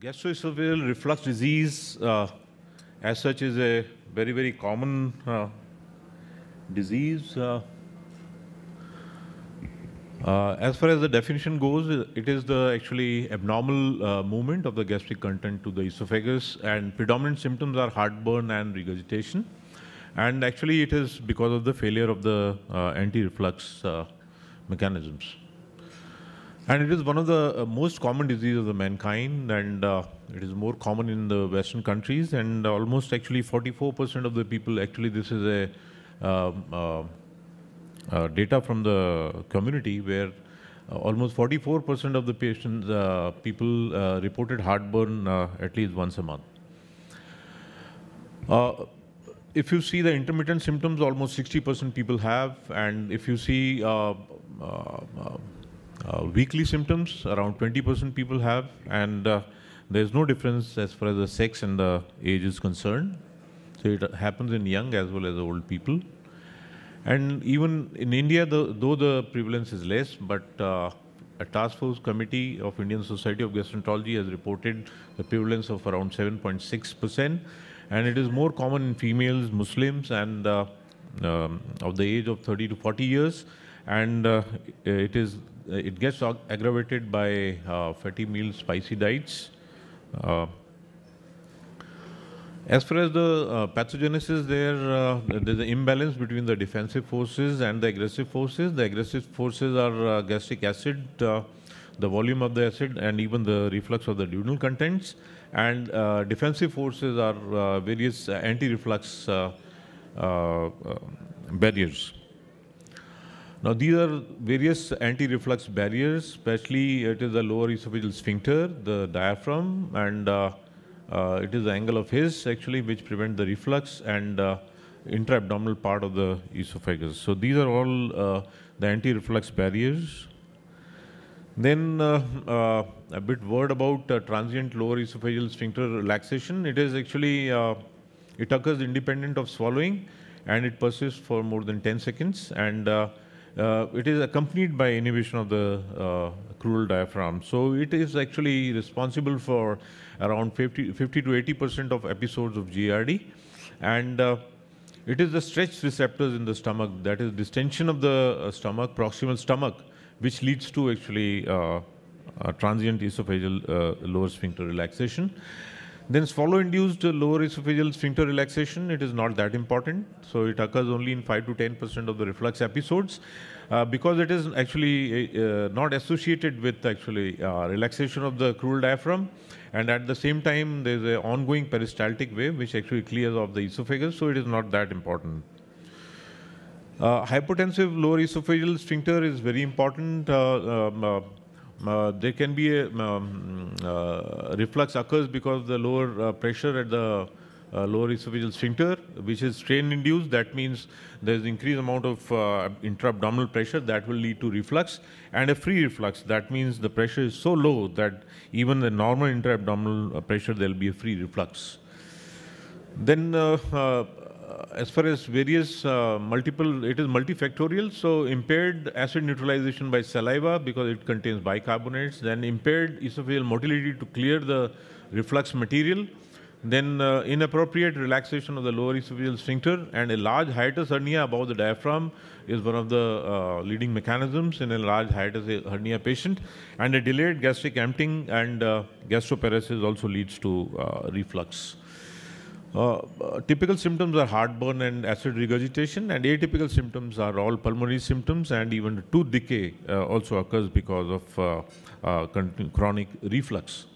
Gastroesophageal reflux disease, as such, is a very, very common disease. As far as the definition goes, it is the actually abnormal movement of the gastric content to the esophagus, and predominant symptoms are heartburn and regurgitation. And actually, it is because of the failure of the anti-reflux mechanisms. And it is one of the most common diseases of the mankind, and it is more common in the Western countries. And almost actually 44% of the people, actually this is a data from the community, where almost 44% of the patients, people reported heartburn at least once a month. If you see the intermittent symptoms, almost 60% people have, and if you see weekly symptoms, around 20% people have, and there's no difference as far as the sex and the age is concerned. So it happens in young as well as old people. And even in India, though the prevalence is less, but a task force committee of Indian Society of Gastroenterology has reported the prevalence of around 7.6%, and it is more common in females, Muslims, and of the age of 30 to 40 years, and it gets aggravated by fatty meals, spicy diets. As far as the pathogenesis, there's an imbalance between the defensive forces and the aggressive forces. The aggressive forces are gastric acid, the volume of the acid, and even the reflux of the duodenal contents. And defensive forces are various anti-reflux barriers. Now, these are various anti-reflux barriers, especially it is the lower esophageal sphincter, the diaphragm, and it is the angle of His, actually, which prevent the reflux, and intra-abdominal part of the esophagus. So these are all the anti-reflux barriers. Then a bit word about transient lower esophageal sphincter relaxation. It is actually, it occurs independent of swallowing, and it persists for more than 10 seconds. And it is accompanied by inhibition of the crural diaphragm. So it is actually responsible for around 50 to 80% of episodes of GERD. And it is the stretched receptors in the stomach, that is distension of the stomach, proximal stomach, which leads to actually transient esophageal lower sphincter relaxation. Then swallow-induced lower esophageal sphincter relaxation, it is not that important. So it occurs only in 5 to 10% of the reflux episodes because it is actually not associated with actually relaxation of the crural diaphragm. And at the same time, there is an ongoing peristaltic wave which actually clears off the esophagus, so it is not that important. Hypotensive lower esophageal sphincter is very important. There can be a reflux occurs because of the lower pressure at the lower esophageal sphincter, which is strain-induced. That means there is increased amount of intra-abdominal pressure that will lead to reflux, and a free reflux. That means the pressure is so low that even the normal intra-abdominal pressure, there will be a free reflux. Then as far as various it is multifactorial, so impaired acid neutralization by saliva because it contains bicarbonates, then impaired esophageal motility to clear the reflux material, then inappropriate relaxation of the lower esophageal sphincter, and a large hiatus hernia above the diaphragm is one of the leading mechanisms in a large hiatus hernia patient, and a delayed gastric emptying and gastroparesis also leads to reflux. Typical symptoms are heartburn and acid regurgitation, and atypical symptoms are all pulmonary symptoms, and even tooth decay also occurs because of chronic reflux.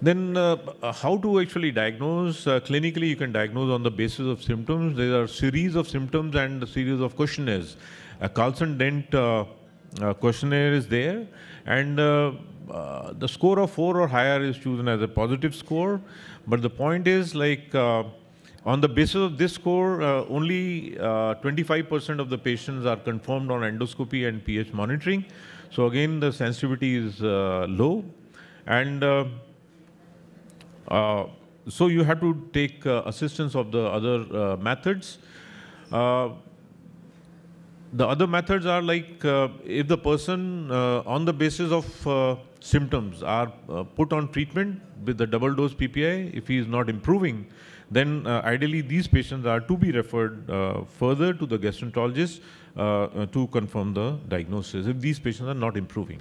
Then how to actually diagnose? Clinically, you can diagnose on the basis of symptoms. There are a series of symptoms and a series of questionnaires. A Carlson Dent questionnaire is there, and the score of 4 or higher is chosen as a positive score, but the point is, like, on the basis of this score, only 25% of the patients are confirmed on endoscopy and pH monitoring. So again, the sensitivity is low, and so you have to take assistance of the other methods. The other methods are like if the person on the basis of symptoms are put on treatment with the double dose PPI. If he is not improving, then ideally these patients are to be referred further to the gastroenterologist to confirm the diagnosis if these patients are not improving.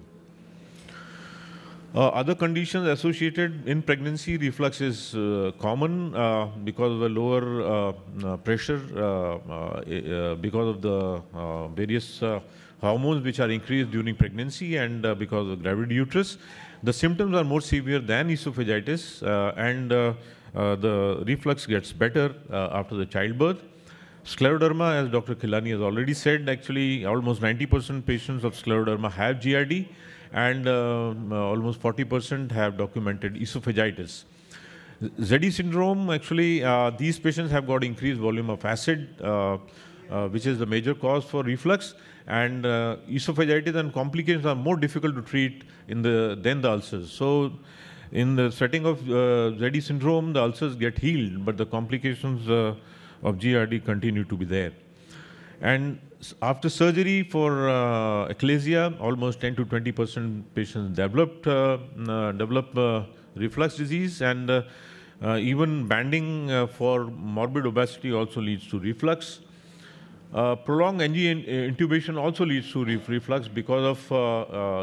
Other conditions associated in pregnancy, reflux is common because of the lower pressure, because of the various hormones which are increased during pregnancy and because of gravid uterus. The symptoms are more severe than esophagitis and the reflux gets better after the childbirth. Scleroderma, as Dr. Khilani has already said, actually almost 90% patients of scleroderma have GRD. And almost 40% have documented esophagitis. ZD syndrome, actually, these patients have got increased volume of acid, which is the major cause for reflux. And esophagitis and complications are more difficult to treat than the ulcers. So in the setting of ZD syndrome, the ulcers get healed, but the complications of GRD continue to be there. And after surgery for ecclesia, almost 10 to 20% patients develop reflux disease, and even banding for morbid obesity also leads to reflux. Prolonged NG intubation also leads to reflux because of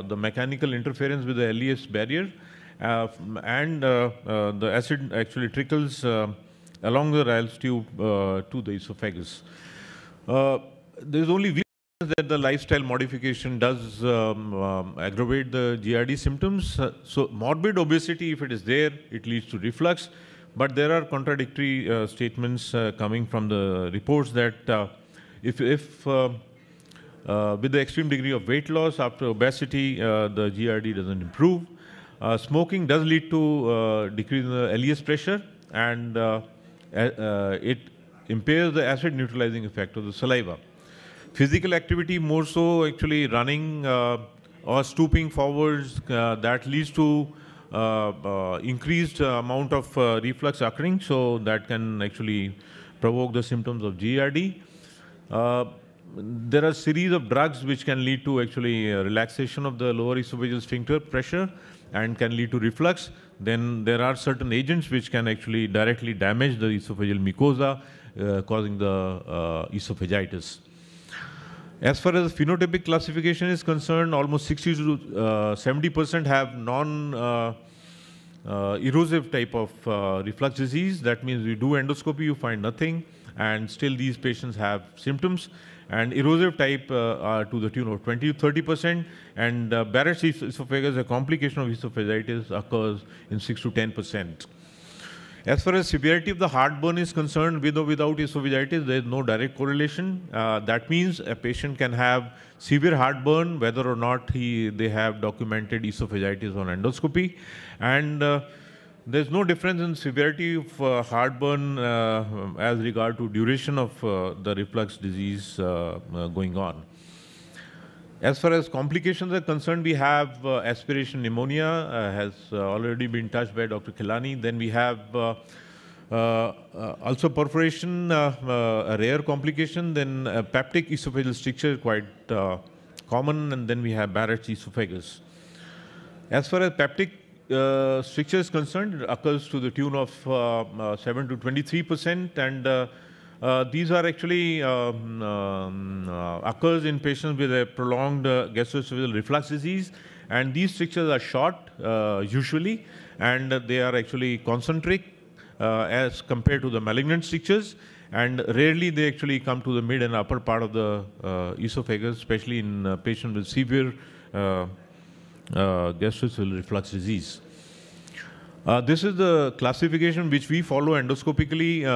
the mechanical interference with the LES barrier, and the acid actually trickles along the Rayleigh tube to the esophagus. There's only weak that the lifestyle modification does aggravate the GRD symptoms. So morbid obesity, if it is there, it leads to reflux. But there are contradictory statements coming from the reports that with the extreme degree of weight loss after obesity, the GRD doesn't improve. Smoking does lead to decrease in the LES pressure, and it impairs the acid neutralizing effect of the saliva. Physical activity, more so actually running or stooping forwards, that leads to increased amount of reflux occurring, so that can actually provoke the symptoms of GRD. There are a series of drugs which can lead to actually relaxation of the lower esophageal sphincter pressure and can lead to reflux. Then there are certain agents which can actually directly damage the esophageal mucosa, causing the esophagitis. As far as phenotypic classification is concerned, almost 60 to 70% have non-erosive type of reflux disease. That means you do endoscopy, you find nothing, and still these patients have symptoms. And erosive type are to the tune of 20 to 30%, and Barrett's esophagus, a complication of esophagitis, occurs in 6 to 10%. As far as severity of the heartburn is concerned, with or without esophagitis, there is no direct correlation. That means a patient can have severe heartburn, whether or not they have documented esophagitis on endoscopy. And there's no difference in severity of heartburn as regard to duration of the reflux disease going on. As far as complications are concerned, we have aspiration pneumonia, has already been touched by Dr. Khilani. Then we have also perforation, a rare complication. Then peptic esophageal stricture, quite common. And then we have Barrett's esophagus. As far as peptic stricture is concerned, it occurs to the tune of 7 to 23%, and these are actually occurs in patients with a prolonged gastroesophageal reflux disease, and these strictures are short usually, and they are actually concentric as compared to the malignant strictures, and rarely they actually come to the mid and upper part of the esophagus, especially in patients with severe gastroesophageal reflux disease. This is the classification which we follow endoscopically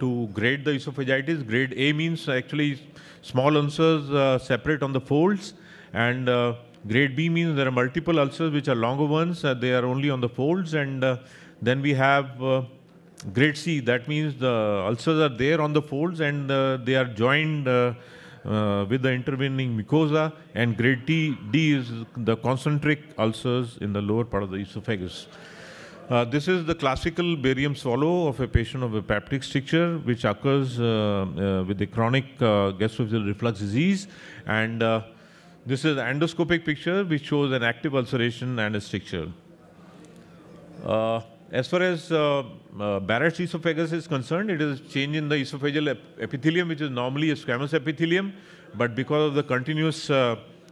to grade the esophagitis. Grade A means actually small ulcers separate on the folds, and grade B means there are multiple ulcers which are longer ones, they are only on the folds, and then we have grade C, that means the ulcers are there on the folds and they are joined with the intervening mucosa, and grade D is the concentric ulcers in the lower part of the esophagus. This is the classical barium swallow of a patient of a peptic stricture which occurs with a chronic gastroesophageal reflux disease, and This is an endoscopic picture which shows an active ulceration and a stricture. As far as Barrett's esophagus is concerned, it is a change in the esophageal epithelium, which is normally a squamous epithelium, but because of the continuous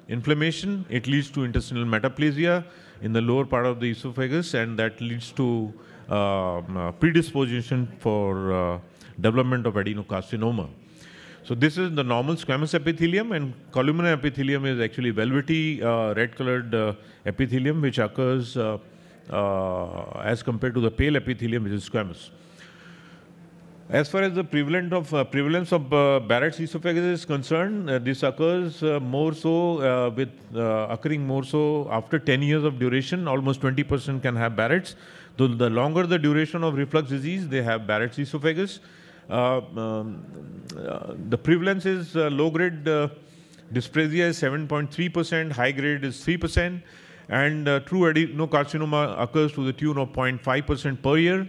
inflammation, it leads to intestinal metaplasia in the lower part of the esophagus, and that leads to predisposition for development of adenocarcinoma. So this is the normal squamous epithelium, and columnar epithelium is actually velvety red-colored epithelium, which occurs as compared to the pale epithelium, which is squamous. As far as the prevalence of Barrett's esophagus is concerned, this occurs more so after 10 years of duration. Almost 20% can have Barrett's. So the longer the duration of reflux disease, they have Barrett's esophagus. The prevalence is low-grade dysplasia is 7.3%, high-grade is 3%, and true adenocarcinoma occurs to the tune of 0.5% per year.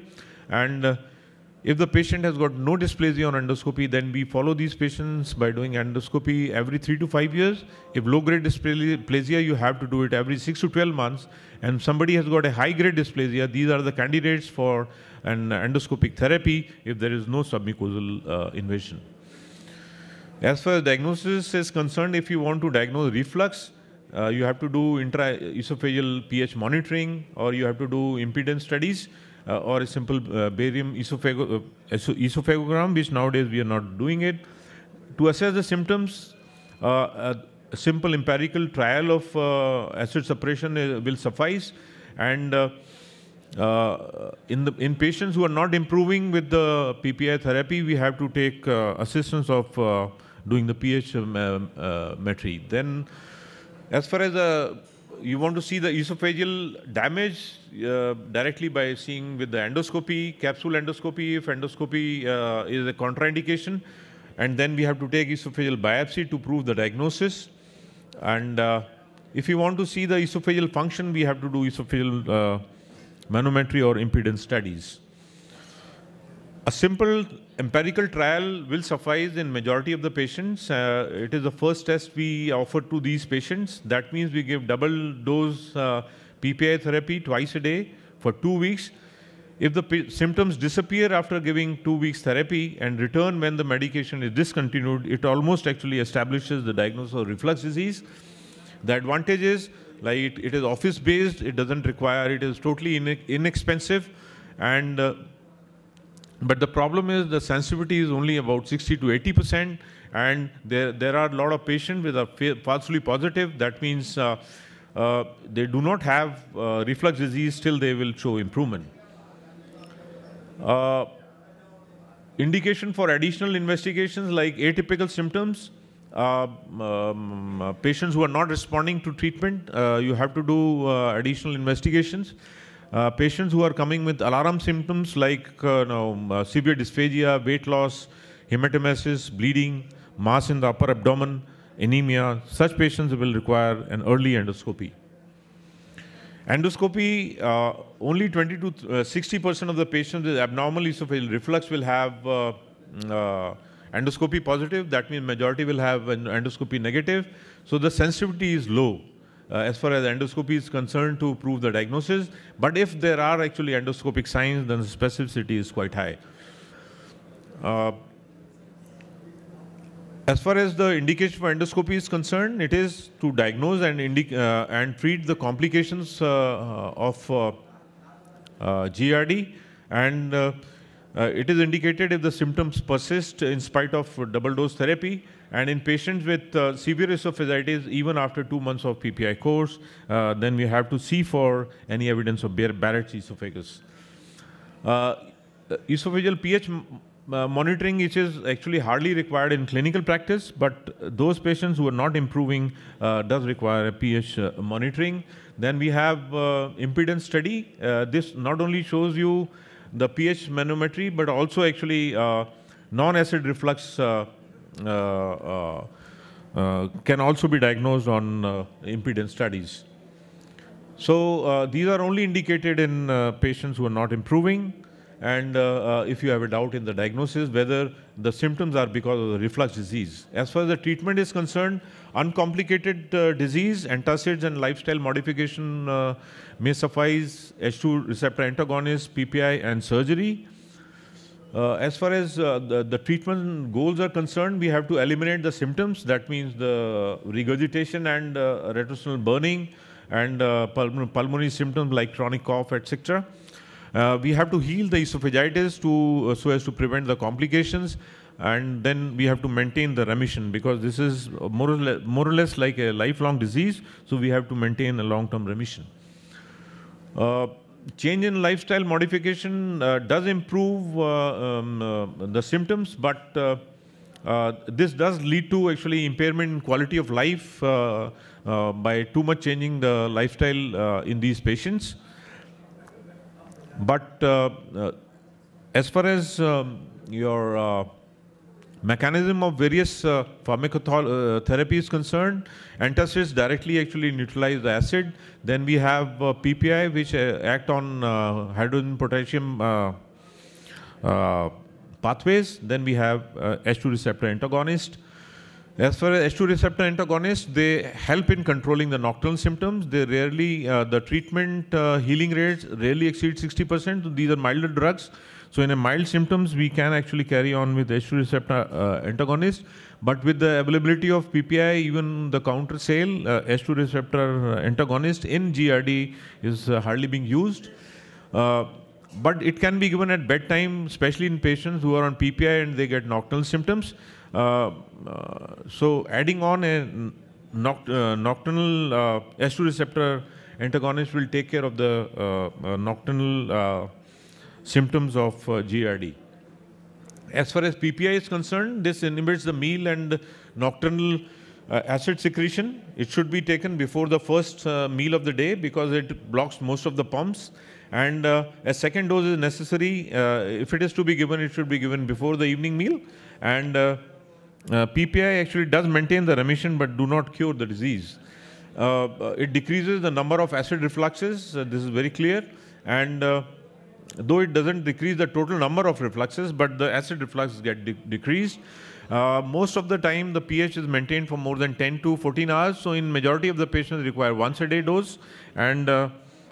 And if the patient has got no dysplasia on endoscopy, then we follow these patients by doing endoscopy every 3 to 5 years. If low-grade dysplasia, you have to do it every 6 to 12 months. And somebody has got a high-grade dysplasia, these are the candidates for an endoscopic therapy if there is no submucosal invasion. As far as diagnosis is concerned, if you want to diagnose reflux, you have to do intra-esophageal pH monitoring, or you have to do impedance studies, or a simple barium esophagogram, which nowadays we are not doing it. To assess the symptoms, a simple empirical trial of acid suppression will suffice. And in patients who are not improving with the PPI therapy, we have to take assistance of doing the pH metry. Then, as far as you want to see the esophageal damage directly by seeing with the endoscopy, capsule endoscopy, if endoscopy is a contraindication, and then we have to take esophageal biopsy to prove the diagnosis. And if you want to see the esophageal function, we have to do esophageal manometry or impedance studies. A simple empirical trial will suffice in majority of the patients. It is the first test we offer to these patients. That means we give double dose PPI therapy twice a day for 2 weeks. If the symptoms disappear after giving 2 weeks therapy and return when the medication is discontinued, it almost actually establishes the diagnosis of reflux disease. The advantage is, like, it is office-based, it doesn't require, it is totally inexpensive, and but the problem is the sensitivity is only about 60 to 80%, and there are a lot of patients with are falsely positive. That means they do not have reflux disease, still they will show improvement. Indication for additional investigations, like atypical symptoms, patients who are not responding to treatment, you have to do additional investigations. Patients who are coming with alarm symptoms like severe dysphagia, weight loss, hematemesis, bleeding, mass in the upper abdomen, anemia, such patients will require an early endoscopy. Endoscopy, only 20 to 60% of the patients with abnormal esophageal reflux will have endoscopy positive. That means majority will have an endoscopy negative. So the sensitivity is low as far as endoscopy is concerned to prove the diagnosis. But if there are actually endoscopic signs, then the specificity is quite high. As far as the indication for endoscopy is concerned, it is to diagnose and treat the complications of GRD, and it is indicated if the symptoms persist in spite of double dose therapy, and in patients with severe esophagitis, even after 2 months of PPI course, then we have to see for any evidence of Barrett's esophagus. Esophageal pH monitoring, which is actually hardly required in clinical practice, but those patients who are not improving does require a pH monitoring. Then we have impedance study. This not only shows you the pH manometry, but also actually non-acid reflux can also be diagnosed on impedance studies. So these are only indicated in patients who are not improving. and if you have a doubt in the diagnosis whether the symptoms are because of the reflux disease. As far as the treatment is concerned, uncomplicated disease, antacids and lifestyle modification may suffice, H2 receptor antagonists, PPI and surgery. As far as the treatment goals are concerned, we have to eliminate the symptoms. That means the regurgitation and retrointestinal burning and pulmonary symptoms like chronic cough, etc. We have to heal the esophagitis to, so as to prevent the complications, and then we have to maintain the remission because this is more or less like a lifelong disease, so we have to maintain a long-term remission. Change in lifestyle modification does improve the symptoms, but this does lead to actually impairment in quality of life by too much changing the lifestyle in these patients. But as far as your mechanism of various pharmacotherapy is concerned, antacids directly actually neutralize the acid. Then we have PPI, which act on hydrogen potassium pathways. Then we have H2 receptor antagonist. As far as H2 receptor antagonists, they help in controlling the nocturnal symptoms. They rarely, the treatment healing rates rarely exceed 60%. These are milder drugs. So in a mild symptoms, we can actually carry on with H2 receptor antagonists. But with the availability of PPI, even the counter sale, H2 receptor antagonist in GRD is hardly being used. But it can be given at bedtime, especially in patients who are on PPI and they get nocturnal symptoms. So adding on a nocturnal H2 receptor antagonist will take care of the nocturnal symptoms of GRD. As far as PPI is concerned, this inhibits the meal and nocturnal acid secretion. It should be taken before the first meal of the day because it blocks most of the pumps. And a second dose is necessary. If it is to be given, it should be given before the evening meal. And PPI actually does maintain the remission but do not cure the disease. It decreases the number of acid refluxes, this is very clear, and though it doesn't decrease the total number of refluxes, but the acid refluxes get decreased. Most of the time the pH is maintained for more than 10 to 14 hours, so in majority of the patients require once a day dose, and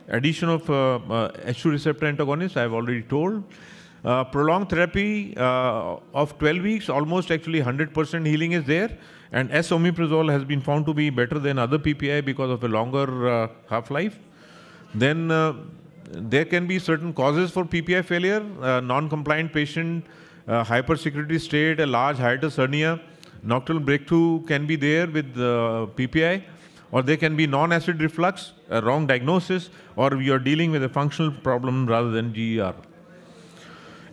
addition of H2 receptor antagonists I have already told. Prolonged therapy of 12 weeks, almost actually 100% healing is there, and S-omeprazole has been found to be better than other PPI because of a longer half-life. Then there can be certain causes for PPI failure, non-compliant patient, hypersecretory state, a large hiatus hernia, nocturnal breakthrough can be there with PPI, or there can be non-acid reflux, a wrong diagnosis, or you are dealing with a functional problem rather than GER.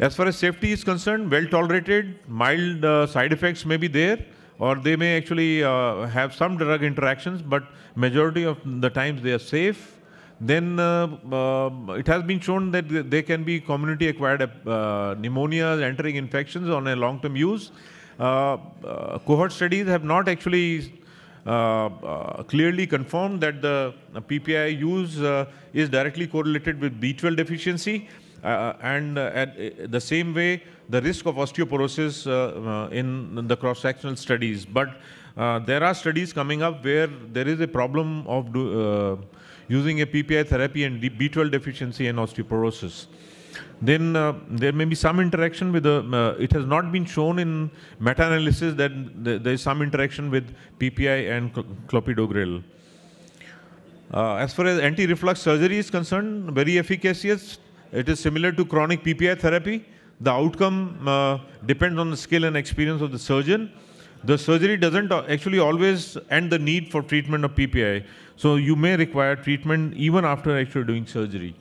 As far as safety is concerned, well tolerated, mild side effects may be there, or they may actually have some drug interactions, but majority of the times they are safe. Then it has been shown that there can be community acquired pneumonia, entering infections on a long-term use. Cohort studies have not actually clearly confirmed that the PPI use is directly correlated with B12 deficiency. And the same way, the risk of osteoporosis in the cross-sectional studies. But there are studies coming up where there is a problem of using a PPI therapy and B12 deficiency and osteoporosis. Then there may be some interaction with the, it has not been shown in meta-analysis that there is some interaction with PPI and clopidogrel. As far as anti-reflux surgery is concerned, very efficacious. It is similar to chronic PPI therapy. The outcome depends on the skill and experience of the surgeon. The surgery doesn't actually always end the need for treatment of PPI. So you may require treatment even after actually doing surgery.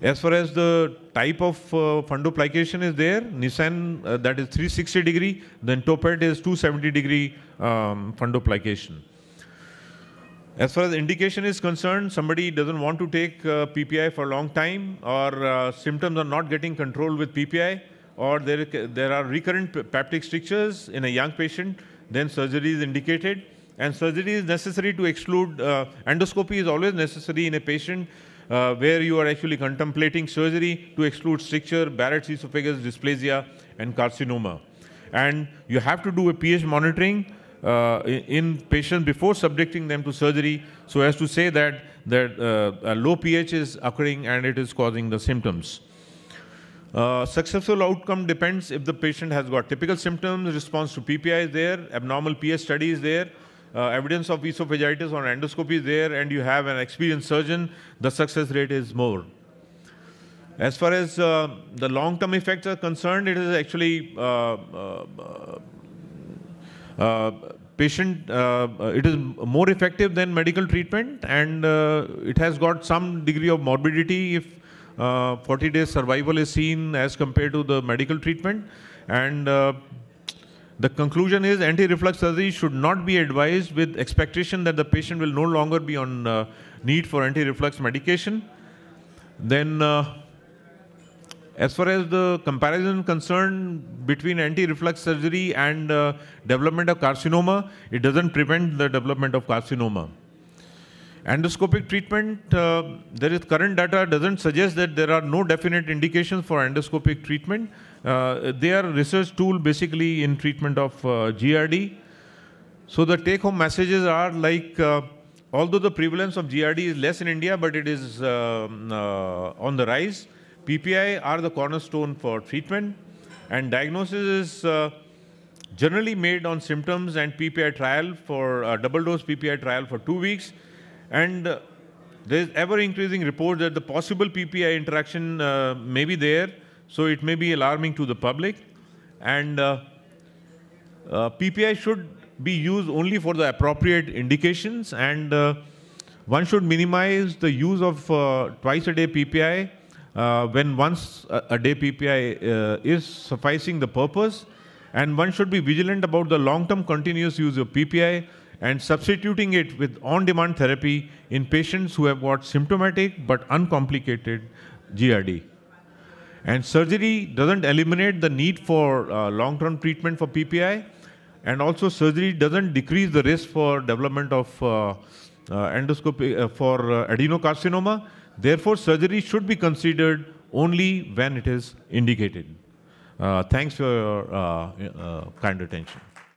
As far as the type of fundoplication is there, Nissen, that is 360 degree, then Toupet is 270 degree fundoplication. As far as indication is concerned, somebody doesn't want to take PPI for a long time, or symptoms are not getting controlled with PPI, or there are recurrent peptic strictures in a young patient, then surgery is indicated. And surgery is necessary to exclude, endoscopy is always necessary in a patient where you are actually contemplating surgery to exclude stricture, Barrett's esophagus dysplasia, and carcinoma. And you have to do a pH monitoring in patients before subjecting them to surgery, so as to say that a low pH is occurring and it is causing the symptoms. Successful outcome depends if the patient has got typical symptoms, response to PPI is there, abnormal pH study is there, evidence of esophagitis on endoscopy is there, and you have an experienced surgeon, the success rate is more. As far as the long-term effects are concerned, it is actually it is more effective than medical treatment, and it has got some degree of morbidity if 40 days survival is seen as compared to the medical treatment. And the conclusion is anti-reflux surgery should not be advised with expectation that the patient will no longer be on need for anti-reflux medication. Then as far as the comparison concerned between anti-reflux surgery and development of carcinoma, it doesn't prevent the development of carcinoma. Endoscopic treatment, there is current data doesn't suggest that there are no definite indications for endoscopic treatment. They are a research tool basically in treatment of GRD. So the take-home messages are like, although the prevalence of GRD is less in India, but it is on the rise. PPI are the cornerstone for treatment, and diagnosis is generally made on symptoms and PPI trial for double-dose PPI trial for 2 weeks. And there is ever-increasing reports that the possible PPI interaction may be there, so it may be alarming to the public. And PPI should be used only for the appropriate indications, and one should minimize the use of twice-a-day PPI when once-a-day PPI is sufficing the purpose. And one should be vigilant about the long-term continuous use of PPI and substituting it with on-demand therapy in patients who have got symptomatic but uncomplicated GRD. And surgery doesn't eliminate the need for long-term treatment for PPI, and also surgery doesn't decrease the risk for development of adenocarcinoma. Therefore, surgery should be considered only when it is indicated. Thanks for your kind attention.